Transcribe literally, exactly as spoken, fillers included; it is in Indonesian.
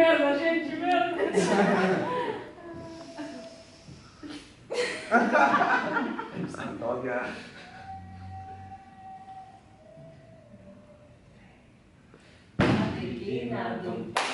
Merda, gente, merda. Santoga. Adriana.